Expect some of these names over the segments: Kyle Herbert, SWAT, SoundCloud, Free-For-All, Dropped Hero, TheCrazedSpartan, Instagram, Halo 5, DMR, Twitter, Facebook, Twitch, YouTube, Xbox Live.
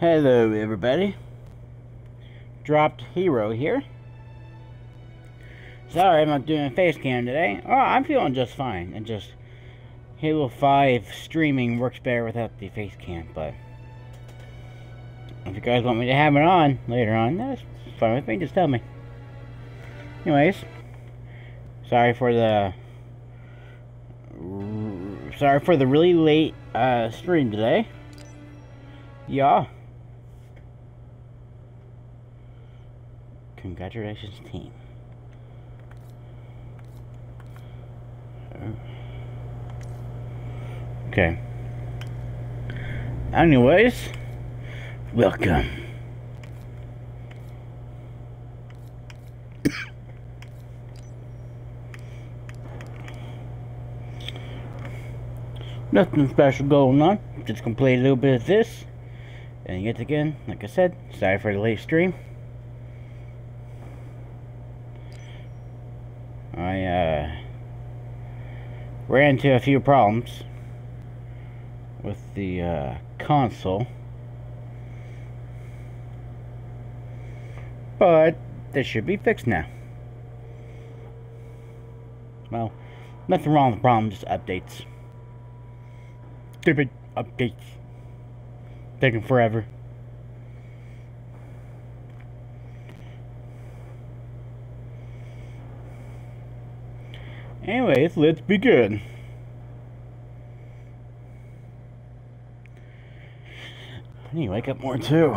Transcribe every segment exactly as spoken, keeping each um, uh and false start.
Hello everybody, Dropped Hero here. Sorry I'm not doing a face cam today. Oh, I'm feeling just fine. And just Halo five streaming works better without the face cam, but if you guys want me to have it on later on, that's fine with me, just tell me. Anyways, sorry for the sorry for the really late uh, stream today. Yeah. Congratulations, team. Okay. Anyways, welcome. Nothing special going on. Just gonna play a little bit of this. And yet again, like I said, sorry for the late stream. I uh, ran into a few problems with the uh, console, but this should be fixed now. Well, nothing wrong with the problem, just updates. Stupid updates. Taking forever. Anyways, let's be good. I need to wake up more too.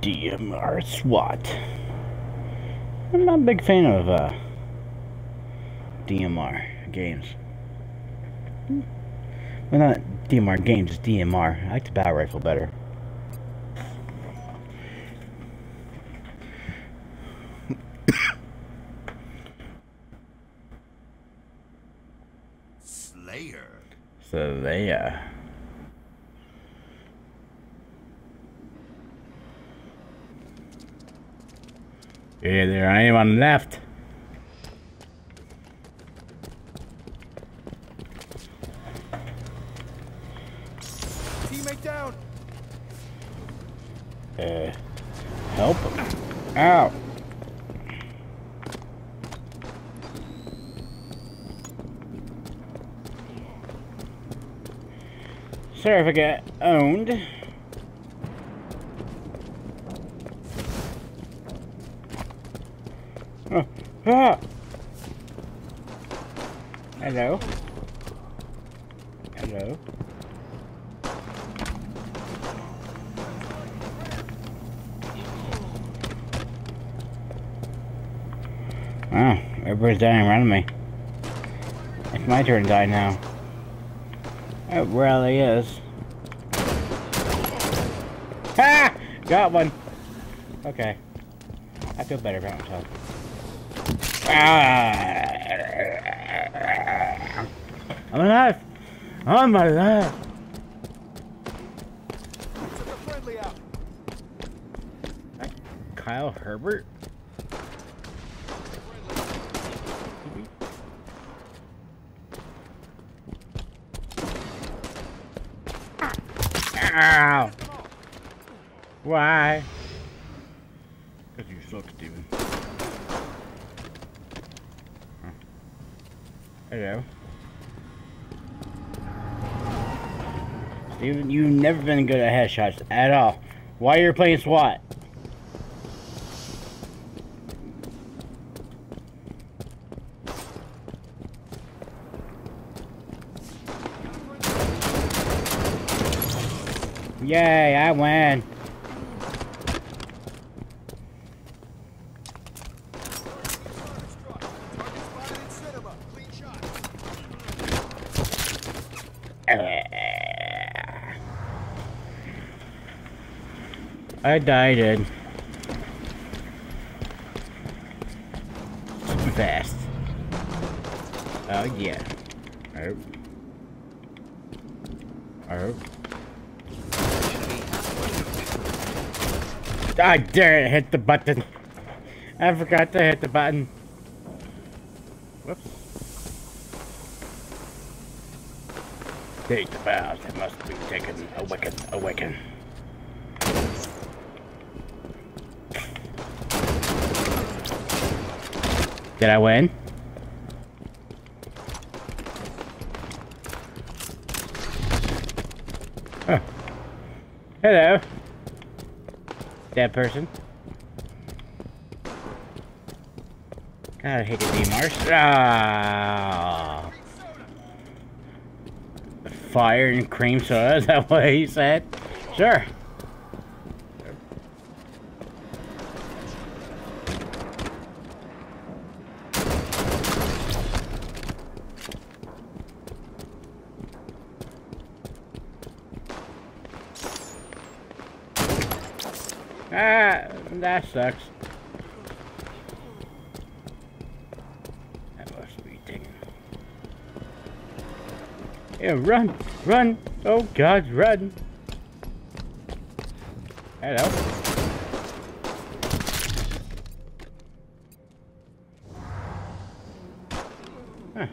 D M R SWAT. I'm not a big fan of uh, D M R games. Well, not D M R games, it's D M R. I like the battle rifle better. Slayer. Slayer. Yeah, there I am on the left. Teammate down. Uh, help him. Ow. Sorry if I got owned. Oh. Ah. Hello. Hello. Wow, everybody's dying around me. It's my turn to die now. It really is. Ha! Ah! Got one. Okay. I feel better about myself. I'm alive! I'm alive! Kyle Herbert? Ow! Why? Because you suck, Steven. Hello. Steven, you've never been good at headshots at all. Why you're playing SWAT? Yay, I win. I died in. Fast. Oh yeah. Oh. Oh. God damn it, hit the button. I forgot to hit the button. Whoops. Take the vows that must be taken. Awaken, awaken. Did I win? Oh. Hello. Dead person. God, I hate the D M Rs. Ah. Fire and cream soda, is that what he said? Sure. Ah, that sucks. That must be taken. Yeah, run, run. Oh God, run. Hello. Huh.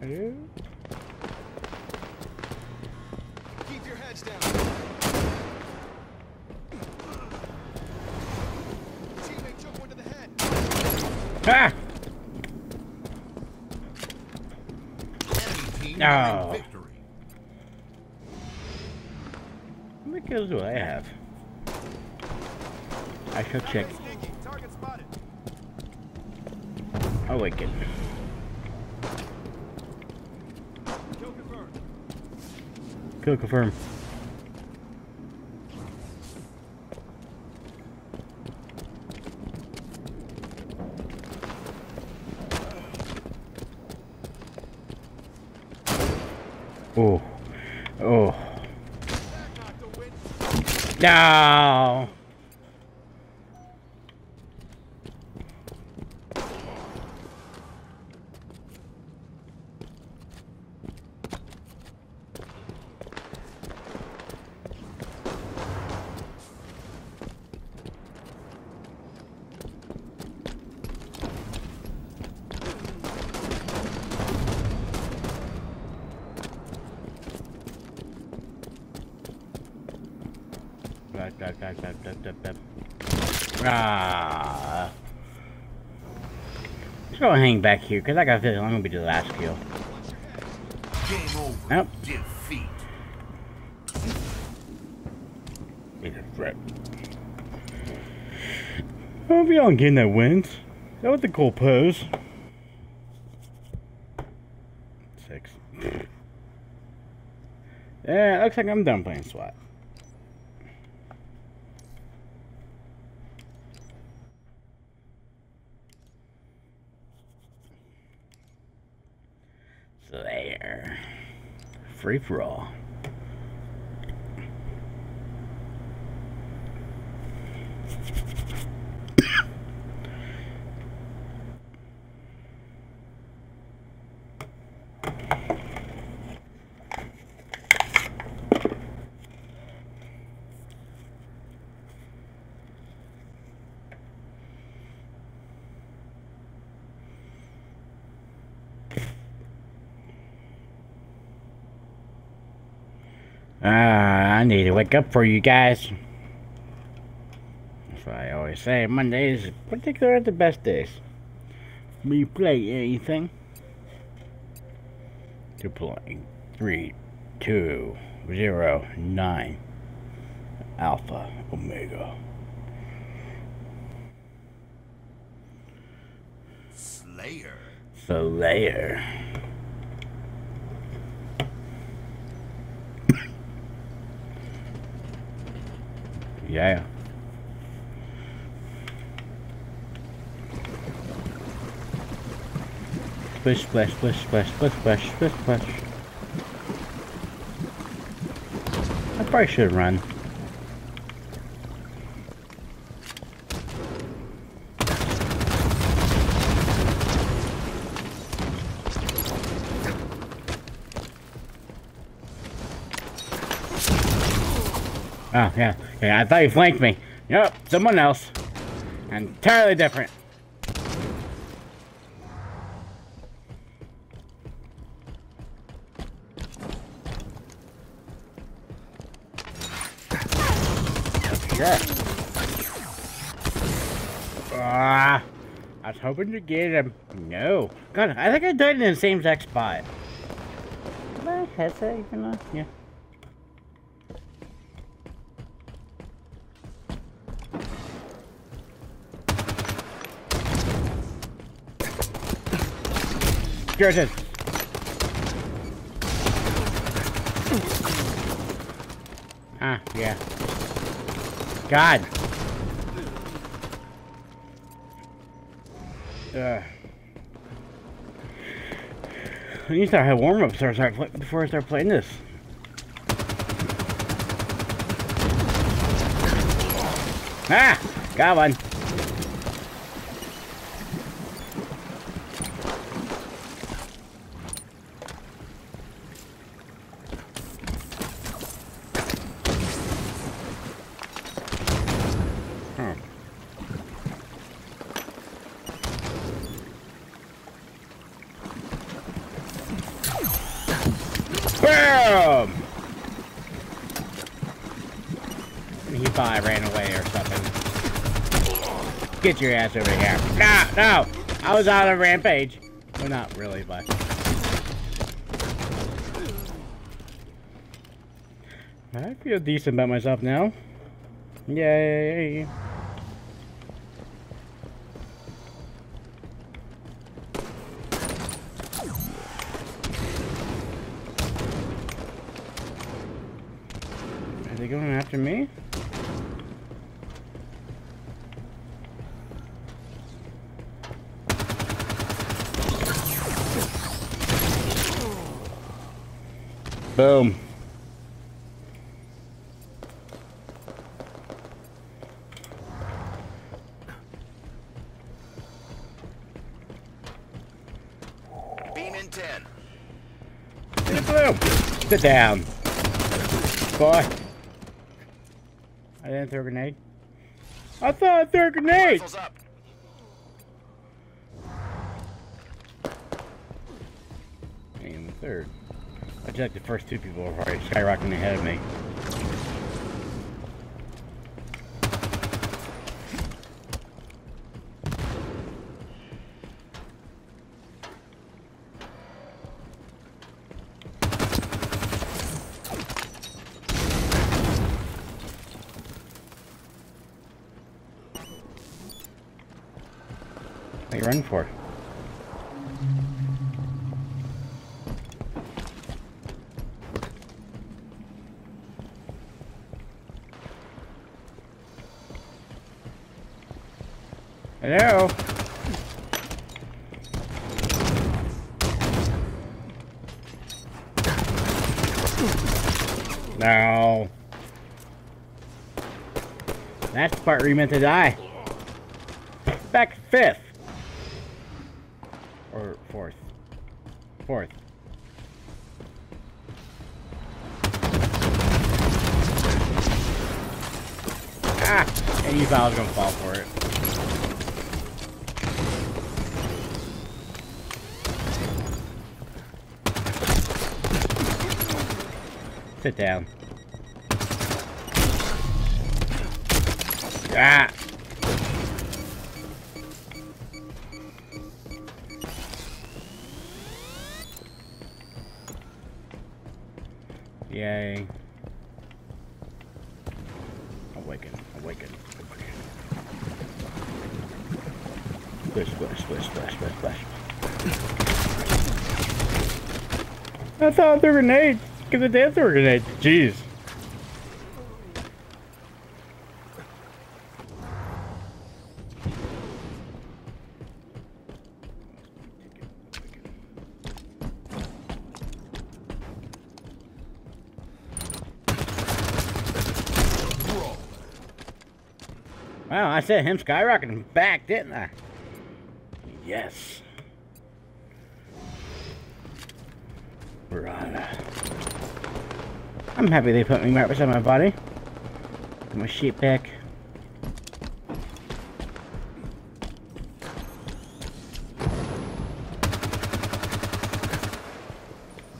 Hello. Down. Teammate took one to the head. Ah! No. How many kills do I have? I shall check. Oh, wait, get me. Kill confirmed. Kill confirmed. Oh, oh, no! Ah. Let's go hang back here, because I got a feeling I'm going to be the last kill. Game over. Nope. Defeat. It's a threat. Well, we don't get no wins. That was a cool pose. Six. Yeah, it looks like I'm done playing SWAT. There. Free for all. Ah, uh, I need to wake up for you guys. That's what I always say. Mondays, particularly, are the best days. We play anything. Deploying three, two, zero, nine, Alpha, Omega. Slayer. Slayer. Yeah. Splish, splash, splish, splash, splish, splash, splish, splash. I probably should run. Ah, yeah. Okay, I thought you flanked me. Yep, someone else. Entirely different. Sure. Ah, uh, I was hoping to get him. No. God, I think I died in the same exact spot. Did I hit that even though? Yeah. It ah, yeah. God. Uh. I need to have warm-ups before I start playing this. Ah! Got one. Get your ass over here. No, no! I was on a rampage. Well, not really, but... I feel decent about myself now. Yay! Are they going after me? Boom. Beam in ten. Boom. Sit down. Boy. I didn't throw a grenade. I thought I threw a grenade. And the third. I just like the first two people are already skyrocketing ahead of me. What are you running for? Hello? No. That's the part where you meant to die. Back fifth. Or fourth. Fourth. Ah! And you thought I was gonna fall for it. Sit down. Ah! Yay. Awaken, awaken, awaken. Splish, splish, splish, splish, splish, splish. I thought they were grenades. Give the dancer a grenade. Jeez. Wow, I said him skyrocketing back, didn't I? Yes. We're on. I'm happy they put me right beside my body. Get my shit back.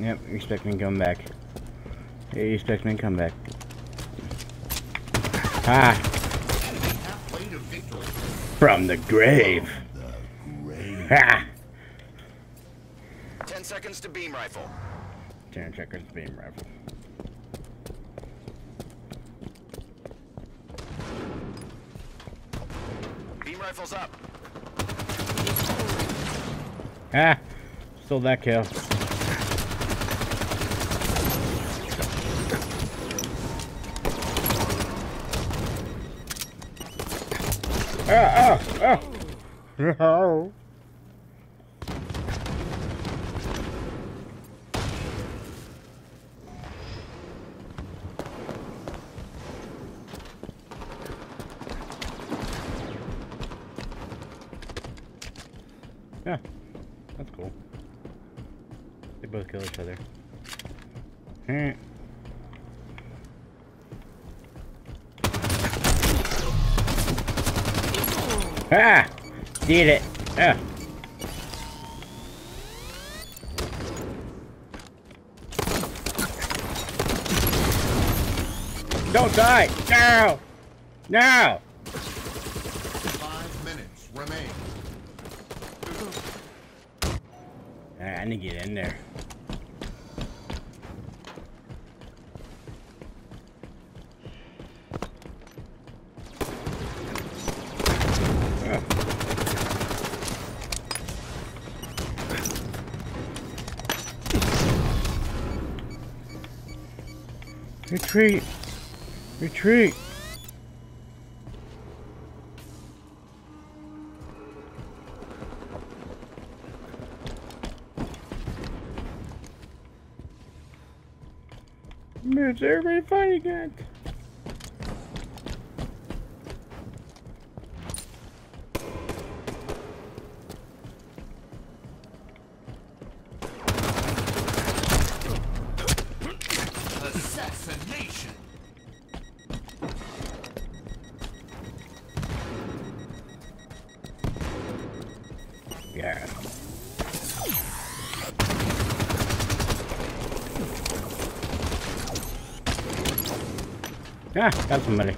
Yep, you expect me to come back. You expect me to come back. Ah! From the grave! Ha! Ten seconds to beam rifle. Ten seconds to beam rifle. Beam rifle's up. Ah! Still that kill. Ah, ah, ah. No. Yeah, that's cool. They both kill each other. Eh. Ah! Did it! Ah! Don't die! No! No! Five minutes remain. Alright, I need to get in there. Retreat! Retreat! It's everybody fighting it! Yeah. Ah, got somebody.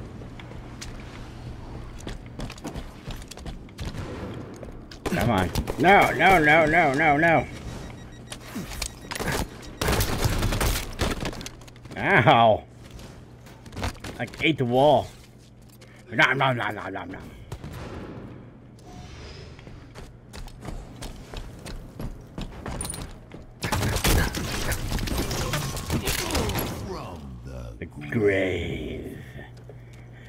Come on. No, no, no, no, no, no. Ow. I ate the wall. No, no, no, no, no, no. Grave.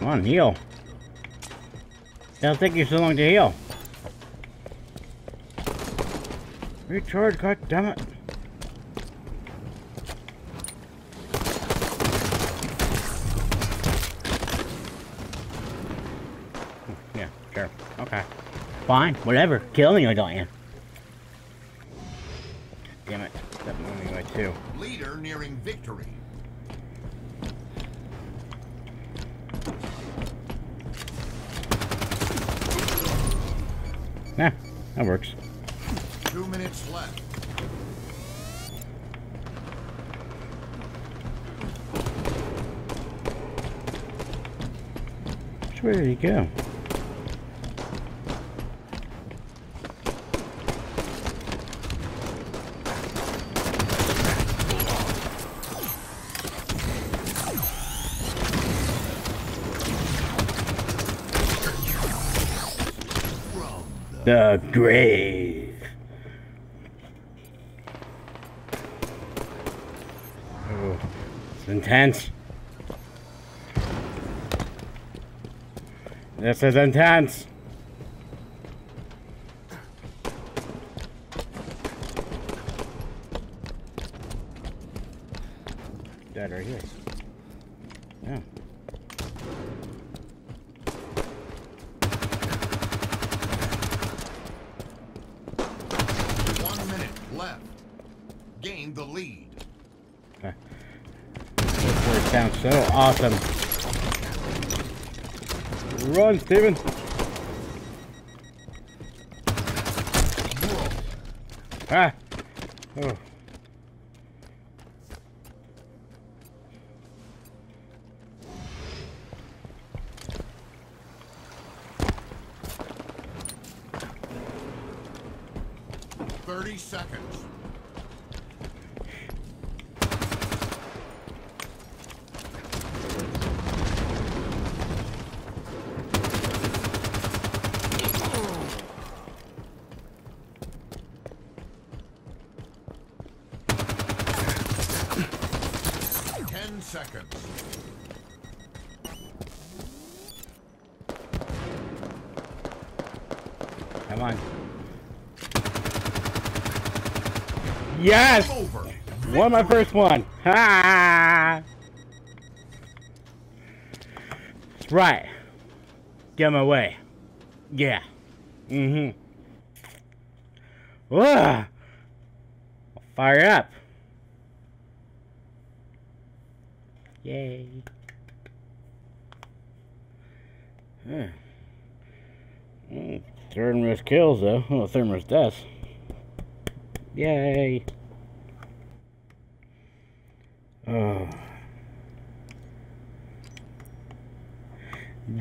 Come on, heal. That'll take you so long to heal. Recharge, goddammit. Yeah, sure. Okay. Fine, whatever. Kill me, I don't you. Damn it. That's moving away too. Leader nearing victory. Nah, that works. Two minutes left. Where did he go? the grave. Oh, it's intense. This is intense. Dead right here. Yeah. One minute left. Gain the lead. Okay. This place sounds so awesome. Run, Steven! Ah! Oh. Thirty seconds. Seconds. Come on. Yes! Won my first one. Ha! Right. Get my way. Yeah. Mm hmm. Whoa! Fire up. Yay. Huh. Mm, third and risk kills, though. Well, third and risk deaths. Yay. Oh.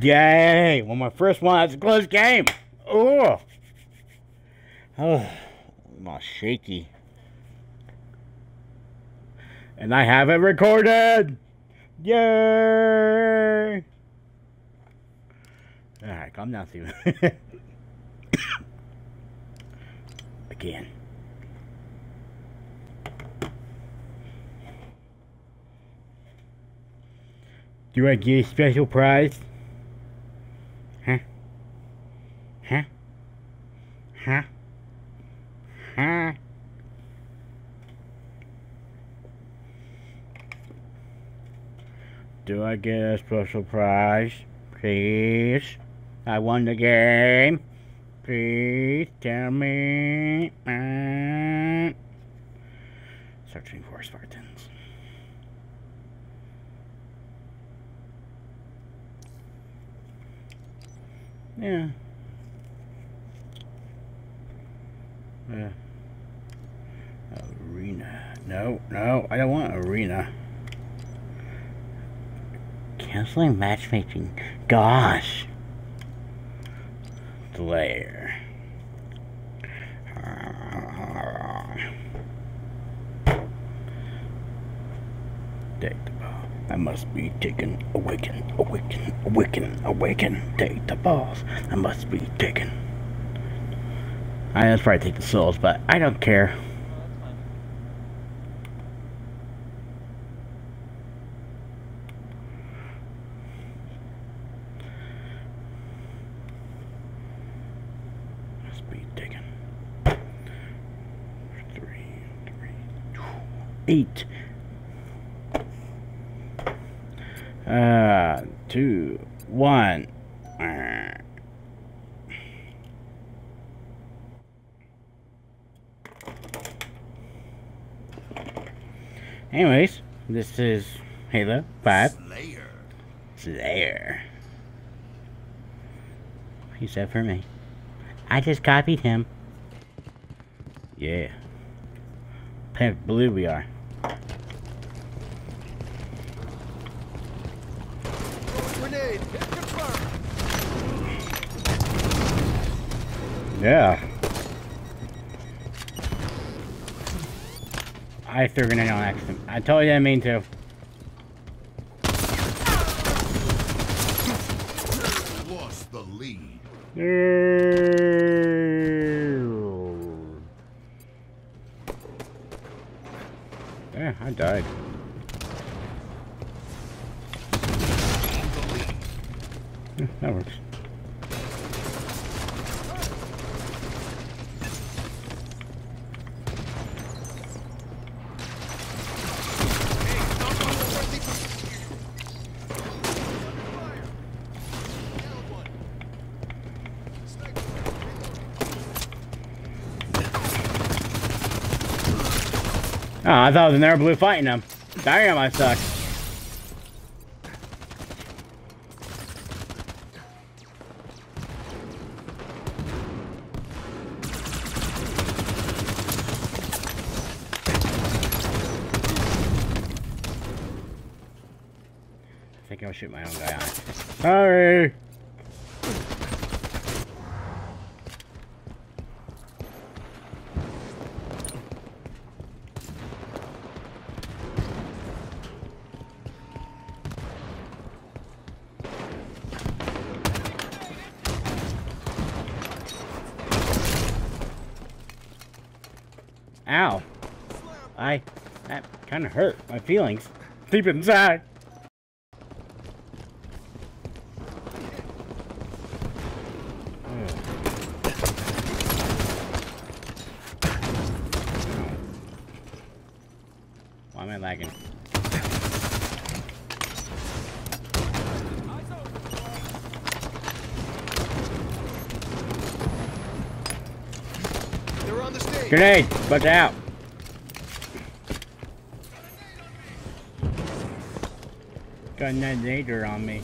Yay. Well, my first one, that's a close game. Oh. Oh. I'm all shaky. And I have it recorded. Yay! Alright, calm down, Steven. Again. Do I get a special prize? Huh? Huh? Huh? Huh? Do I get a special prize? Please. I won the game. Please tell me. Uh, searching for Spartans. Yeah. Uh, arena. No, no, I don't want arena. Canceling matchmaking. Gosh. Player. Take the ball. I must be taken. Awaken. Awaken. Awaken. Awaken. Take the balls. I must be taken. I know it's probably take the souls, but I don't care. Eight. Uh, two, one. Uh. Anyways, this is Halo five. Slayer. Slayer. He said for me. I just copied him. Yeah. Pink blue we are. Yeah. I threw a grenade on accident. I told you I didn't mean to. Lost the lead. Yeah. I died. Yeah, that works. Oh, I thought I was in there blue fighting them. Damn, I suck. I think I'll shoot my own guy on it. Sorry! Ow. I... that kind of hurt my feelings. Deep inside. Why am I lagging? They're on the stage. Grenade! Bunch out! Got another on me.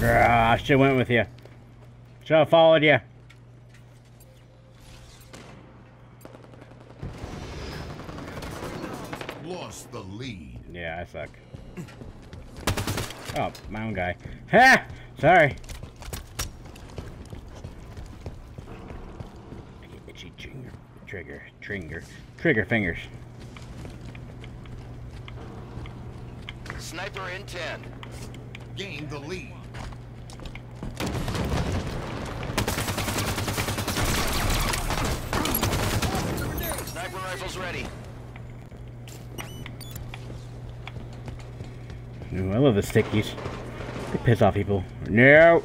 Grrr, I should've went with you. Should've followed you. Lost the lead. Yeah, I suck. Oh, my own guy. Ha! Sorry. I get itchy trigger, trigger, trigger, trigger fingers. Sniper in ten. Gain the lead. Sniper rifles ready. Ooh, I love the stickies. They piss off people. No!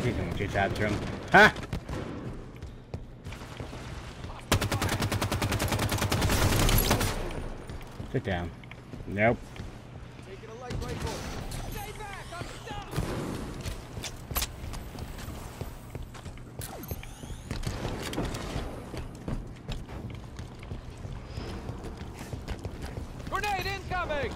He's gonna shoot after him. Ha! Sit down. Nope. Incoming!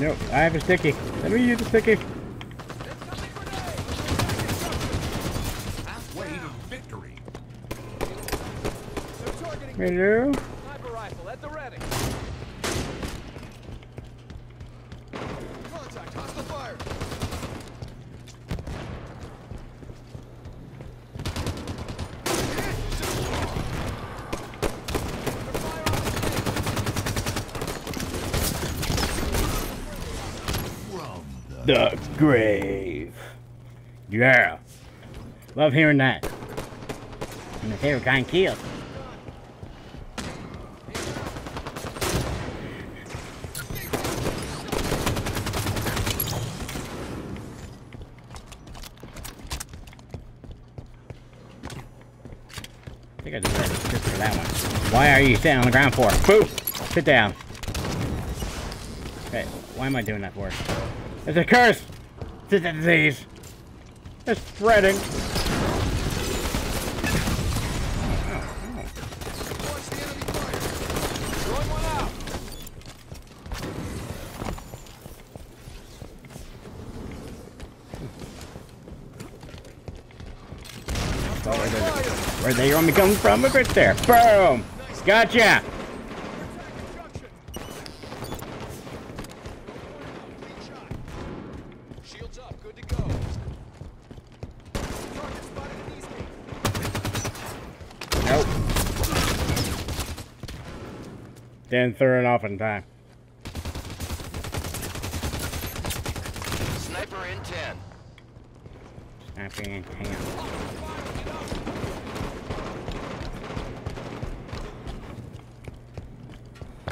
Nope, I have a sticky. Let me use the sticky. Hello? Sniper rifle at the ready. Contact, hostile fire. From the grave. Yeah. Love hearing that. And my favorite kind kills. I think I deserve a script for that one. Why are you sitting on the ground for? Boo! Sit down. Okay, why am I doing that for? It's a curse! It's a disease! It's spreading! Oh, oh, oh. Oh, there's a... Where they want me coming from? Look right there. Boom! Gotcha! Good to go. Target spotted in these games. Nope. Didn't throw it off in time. Sniper in ten. Sniper in ten.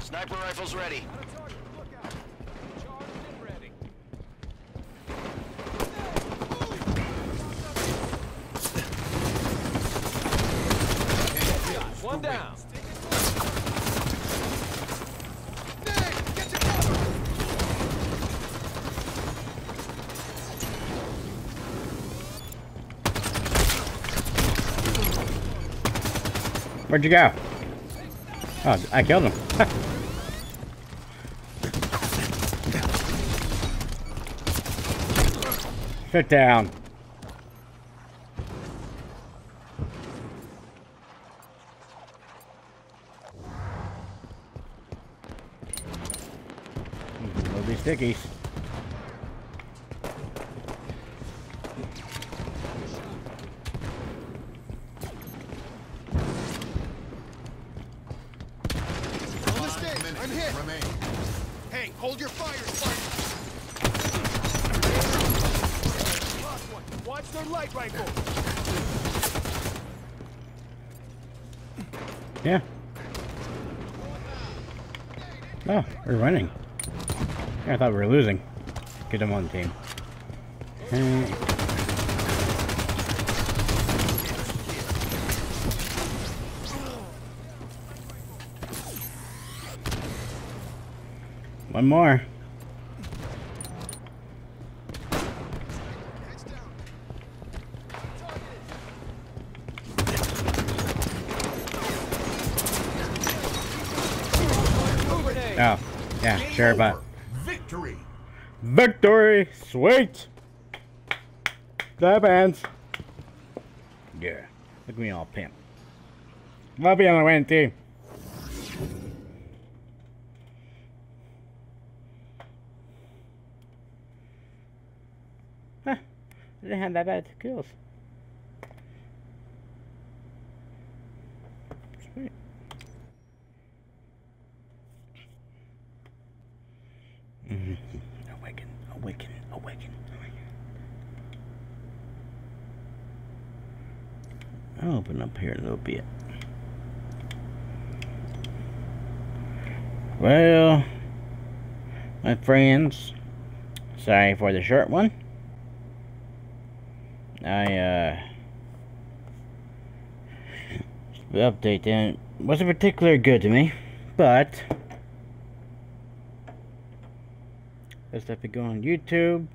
Sniper rifles ready. One down. Nick, get to cover. Where'd you go? Oh, I killed him. Sit down. Stickies. I'm hit. Remain. Hey, hold your fire. Fire. Watch their light rifle. Yeah. Oh, we're running. I thought we were losing. Get them on the team. Hey. One more. Oh, yeah, sure, but. Victory! Victory! Sweet! That ends. Yeah. Look at me all pimp. I'll be on the win team. Huh. I didn't have that bad skills. Sweet. Mm-hmm. Awaken, awaken, awaken, awaken. I'll open up here a little bit. Well, my friends, sorry for the short one. I, uh, the update then wasn't particularly good to me, but this stuff is going on YouTube.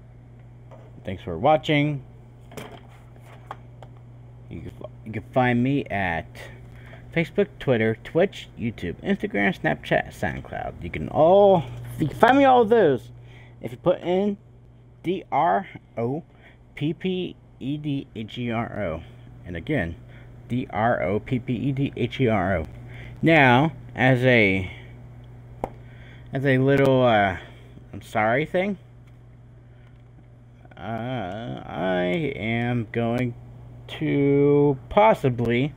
Thanks for watching. You can, you can find me at Facebook, Twitter, Twitch, YouTube, Instagram, Snapchat, SoundCloud. You can all you can find me all of those if you put in D R O P P E D H E R O. And again, D R O P P E D H E R O. Now, as a as a little uh I'm sorry thing. Uh, I am going to possibly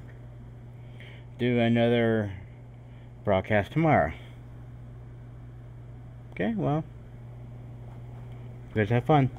do another broadcast tomorrow. Okay, well, you guys have fun.